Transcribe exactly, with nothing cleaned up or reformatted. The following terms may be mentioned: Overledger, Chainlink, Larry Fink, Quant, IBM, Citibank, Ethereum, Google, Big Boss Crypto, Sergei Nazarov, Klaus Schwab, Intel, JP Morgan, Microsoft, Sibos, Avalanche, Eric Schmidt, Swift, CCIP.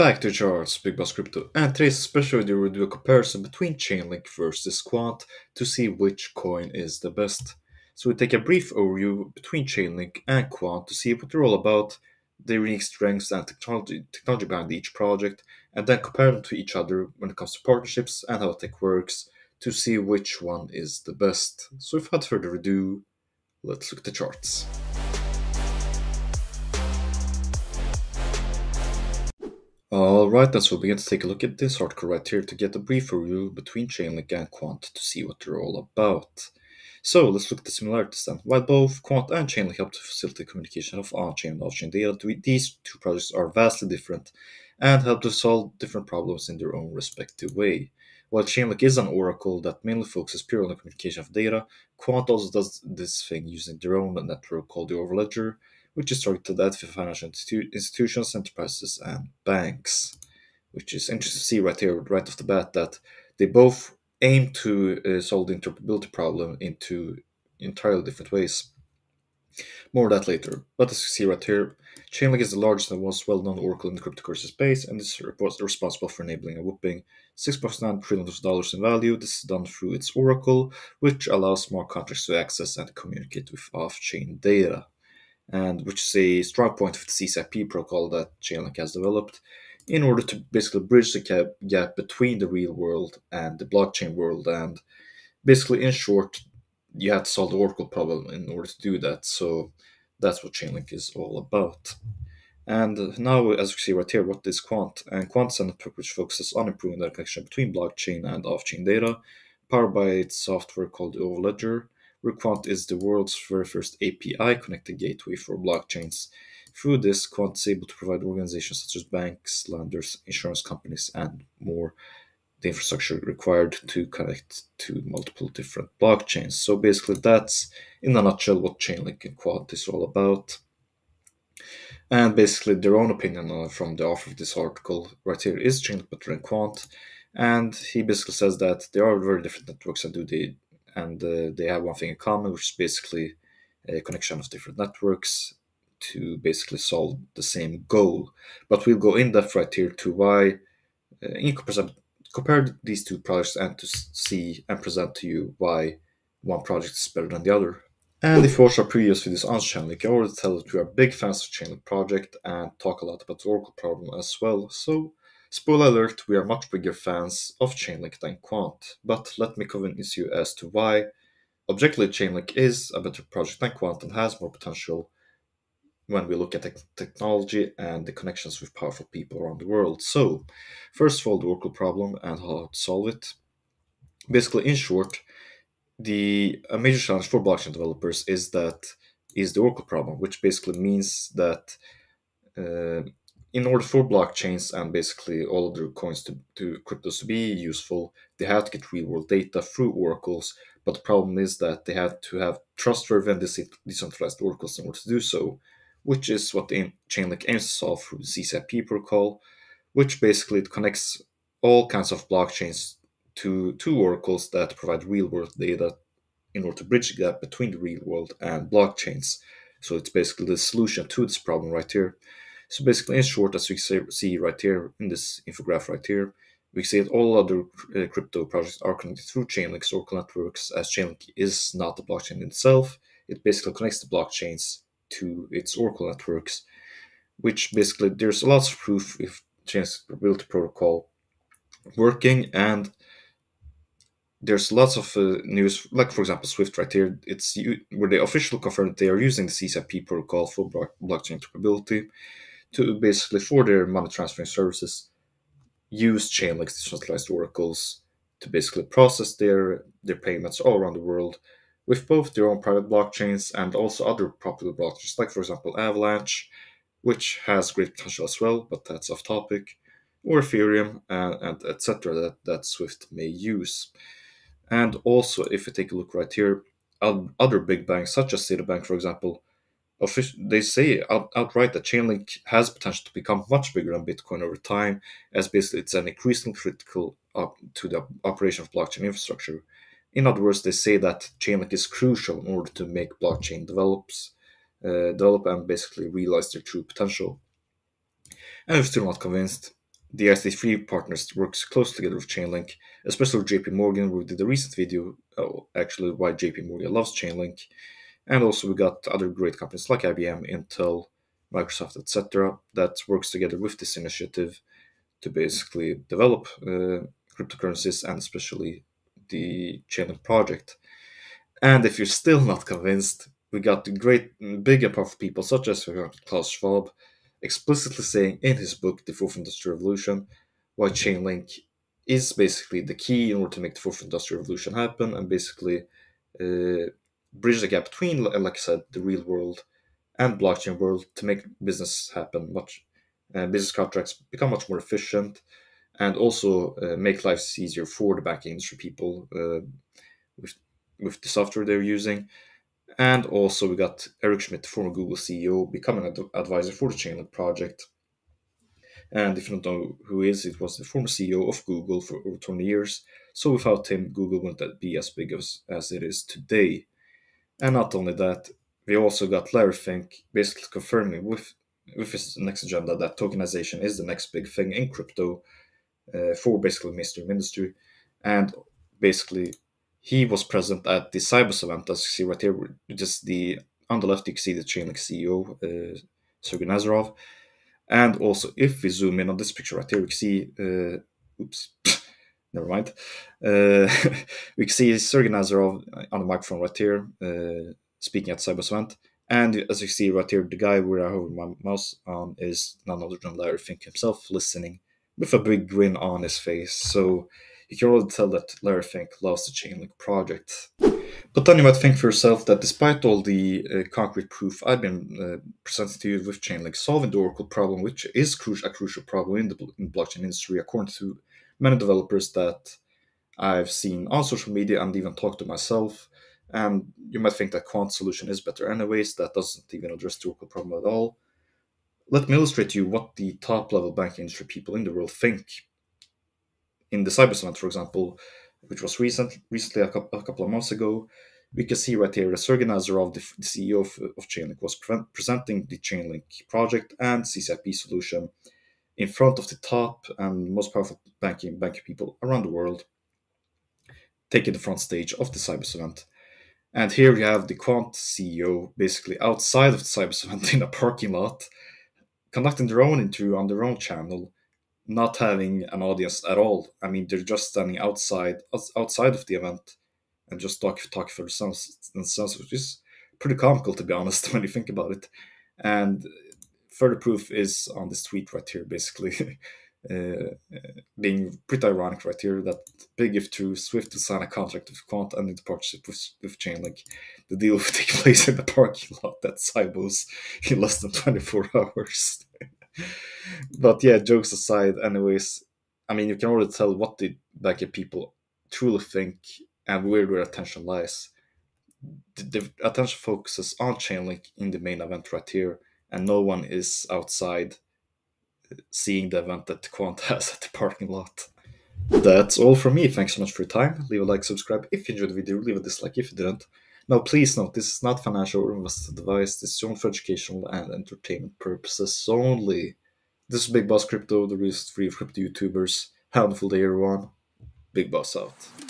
Back to charts, Big Boss Crypto, and today's special video will do a comparison between Chainlink versus Quant to see which coin is the best. So we take a brief overview between Chainlink and Quant to see what they're all about, their unique strengths and technology, technology behind each project, and then compare them to each other when it comes to partnerships and how tech works to see which one is the best. So without further ado, let's look at the charts. Alright, then so we'll begin to take a look at this article right here to get a brief review between Chainlink and Quant to see what they're all about. So let's look at the similarities then. While both Quant and Chainlink help to facilitate communication of on-chain and off-chain data, these two projects are vastly different and help to solve different problems in their own respective way. While Chainlink is an oracle that mainly focuses purely on the communication of data, Quant also does this thing using their own network called the Overledger, which is targeted at financial institu institutions, enterprises, and banks. Which is interesting to see right here, right off the bat, that they both aim to uh, solve the interoperability problem into entirely different ways. More of that later. But as you see right here, Chainlink is the largest and most well-known oracle in the cryptocurrency space, and is responsible for enabling a whopping six point nine trillion dollars in value. This is done through its oracle, which allows smart contracts to access and communicate with off-chain data. And which is a strong point of the C C I P protocol that Chainlink has developed in order to basically bridge the gap between the real world and the blockchain world. And basically, in short, you have to solve the oracle problem in order to do that. So that's what Chainlink is all about. And now, as you see right here, what is Quant? And Quant is a network which focuses on improving the connection between blockchain and off-chain data, powered by its software called Overledger. Where Quant is the world's very first A P I connected gateway for blockchains. Through this, Quant is able to provide organizations such as banks, lenders, insurance companies, and more the infrastructure required to connect to multiple different blockchains. So basically, that's in a nutshell what Chainlink and Quant is all about. And basically, their own opinion from the author of this article right here is Chainlink better than Quant, and he basically says that they are very different networks and do they. And uh, they have one thing in common, which is basically a connection of different networks to basically solve the same goal. But we'll go in depth right here to why uh, you compare, compare these two projects and to see and present to you why one project is better than the other. And if you watch our previous videos on Chainlink, I already tell that we are big fans of Chainlink project and talk a lot about the Oracle problem as well. So spoiler alert, we are much bigger fans of Chainlink than Quant, but let me convince you as to why. Objectively, Chainlink is a better project than Quant and has more potential when we look at te technology and the connections with powerful people around the world. So, first of all, the Oracle problem and how to solve it. Basically, in short, the a major challenge for blockchain developers is that is the Oracle problem, which basically means that uh, in order for blockchains and basically all of their coins to, to cryptos to be useful, they have to get real-world data through oracles. But the problem is that they have to have trustworthy and decentralized oracles in order to do so, which is what the Chainlink aims to solve through the C C I P protocol, which basically connects all kinds of blockchains to two oracles that provide real-world data in order to bridge the gap between the real world and blockchains. So it's basically the solution to this problem right here. So basically, in short, as we see right here in this infographic right here, we see that all other uh, crypto projects are connected through Chainlink's Oracle networks, as Chainlink is not the blockchain itself. It basically connects the blockchains to its Oracle networks, which basically there's lots of proof if Chainlink's build protocol working, and there's lots of uh, news, like for example Swift right here, it's where they officially confirmed they are using the C C I P protocol for blockchain interoperability. To basically, for their money transferring services, use Chainlink's decentralized oracles to basically process their, their payments all around the world with both their own private blockchains and also other popular blockchains, like for example Avalanche, which has great potential as well, but that's off topic, or Ethereum, and, and et cetera that, that Swift may use. And also, if you take a look right here, other big banks, such as Citibank, for example, they say out, outright that Chainlink has potential to become much bigger than Bitcoin over time, as basically it's an increasingly critical up to the operation of blockchain infrastructure. In other words, they say that Chainlink is crucial in order to make blockchain develops, uh, develop and basically realize their true potential. And if you're still not convinced, The I C three partners works close together with Chainlink, especially with J P Morgan. We did a recent video, oh, actually, why J P Morgan loves Chainlink. And also we got other great companies like I B M, Intel, Microsoft, et cetera that works together with this initiative to basically develop uh, cryptocurrencies and especially the Chainlink project. And if you're still not convinced, we got the great big and powerful people such as Klaus Schwab, explicitly saying in his book, The Fourth Industrial Revolution, why Chainlink is basically the key in order to make the Fourth Industrial Revolution happen and basically uh, bridge the gap between, like I said, the real world and blockchain world to make business happen much, uh, business contracts become much more efficient and also uh, make lives easier for the banking industry people uh, with, with the software they're using. And also we got Eric Schmidt, former Google C E O, becoming an ad advisor for the Chainlink project. And if you don't know who he is, it was the former C E O of Google for over twenty years. So without him, Google wouldn't be as big as, as it is today. And not only that, we also got Larry Fink basically confirming with, with his next agenda that tokenization is the next big thing in crypto uh, for basically mainstream industry. And basically, he was present at the Sibos event, as you see right here. Just the on the left, you can see the Chainlink C E O, uh, Sergei Nazarov. And also, if we zoom in on this picture right here, we can see, uh, oops, never mind. Uh, we can see Sergei Nazarov on the microphone right here, uh, speaking at Sibos event. And as you see right here, the guy where I hover my mouse on is none other than Larry Fink himself, listening with a big grin on his face. So you can already tell that Larry Fink loves the Chainlink project. But then you might think for yourself that despite all the uh, concrete proof I've been uh, presenting to you with Chainlink solving the Oracle problem, which is cru a crucial problem in the bl in blockchain industry, according to many developers that I've seen on social media and even talked to myself, and you might think that Quant's solution is better anyways, that doesn't even address the Oracle problem at all. Let me illustrate to you what the top-level banking industry people in the world think. In the Sibos event, for example, which was recent, recently, a couple of months ago, we can see right here that Sergei Nazarov, the C E O of, of Chainlink, was pre presenting the Chainlink project and C C I P solution in front of the top and most powerful banking banking people around the world, taking the front stage of the Sibos event. And here we have the Quant C E O basically outside of the Sibos event in a parking lot, conducting their own interview on their own channel, not having an audience at all. I mean, they're just standing outside outside of the event and just talk, talk for themselves, themselves, which is pretty comical, to be honest, when you think about it. And further proof is on this tweet right here, basically, uh, being pretty ironic right here, that big if true, Swift will sign a contract with Quant and the partnership with, with Chainlink. The deal will take place in the parking lot at Sibos in less than twenty-four hours. But yeah, jokes aside, anyways, I mean, you can already tell what the backend people truly think and where their attention lies. The, the attention focuses on Chainlink in the main event right here, and no one is outside seeing the event that Quant has at the parking lot. That's all from me. Thanks so much for your time. Leave a like, subscribe if you enjoyed the video, leave a dislike if you didn't. Now, please note, this is not financial or invested advice. This is only for educational and entertainment purposes only. This is Big Boss Crypto, the real free crypto YouTubers. Have a wonderful day, everyone. Big Boss out.